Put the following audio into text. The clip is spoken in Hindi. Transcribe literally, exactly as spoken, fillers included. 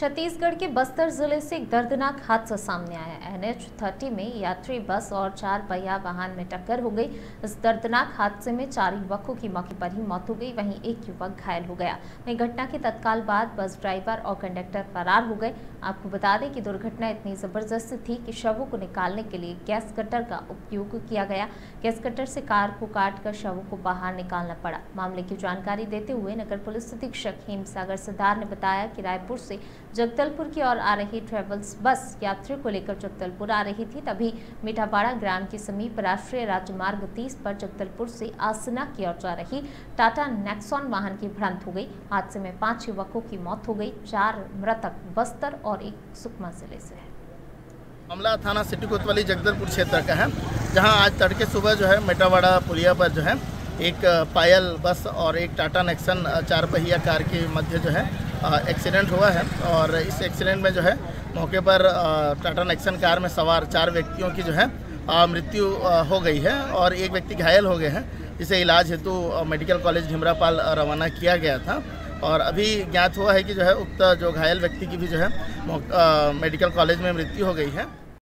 छत्तीसगढ़ के बस्तर जिले से एक दर्दनाक हादसा सामने आया है। एन एच थर्टी में यात्री बस और चार पहिया वाहन में टक्कर हो गई। इस दर्दनाक हादसे में चार युवकों की मौके पर ही मौत हो गई, वहीं एक युवक घायल हो गया। वहीं घटना के तत्काल बाद बस ड्राइवर और कंडक्टर फरार हो गए। आपको बता दें कि दुर्घटना इतनी जबरदस्त थी कि शवों को निकालने के लिए गैस कटर का उपयोग किया गया। गैस कटर से कार को काट कर शवों को बाहर निकालना पड़ा। मामले की जानकारी देते हुए नगर पुलिस अधीक्षक हेम सागर सरदार ने बताया कि रायपुर से जगदलपुर की ओर आ रही ट्रेवल्स बस यात्रियों को लेकर जगदलपुर आ रही थी। तभी मीटापाड़ा ग्राम के समीप राष्ट्रीय राजमार्ग तीस पर जगदलपुर से आसना की ओर जा रही टाटा नेक्सन वाहन की भ्रांत हो गई। हादसे में पांच युवकों की मौत हो गई। चार मृतक बस्तर और एक सुकमा जिले से है। मामला थाना सिटी कोतवाली जगदलपुर क्षेत्र का है, जहाँ आज तड़के सुबह जो है मेटावाड़ा पुरिया पर जो है एक पायल बस और एक टाटा नेक्सन चार पहिया कार के मध्य जो है एक्सीडेंट हुआ है। और इस एक्सीडेंट में जो है मौके पर टाटा नेक्सन कार में सवार चार व्यक्तियों की जो है मृत्यु हो गई है और एक व्यक्ति घायल हो गए हैं, जिसे इलाज हेतु मेडिकल कॉलेज ढिमरापाल रवाना किया गया था। और अभी ज्ञात हुआ है कि जो है उक्त जो घायल व्यक्ति की भी जो है मेडिकल कॉलेज में मृत्यु हो गई है।